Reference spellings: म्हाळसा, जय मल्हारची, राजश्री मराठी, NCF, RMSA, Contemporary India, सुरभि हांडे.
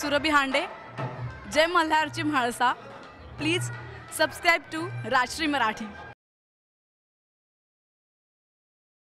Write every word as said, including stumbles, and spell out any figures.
सुरभि हांडे, जय मल्हारची म्हाळसा। Please subscribe to राजश्री मराठी।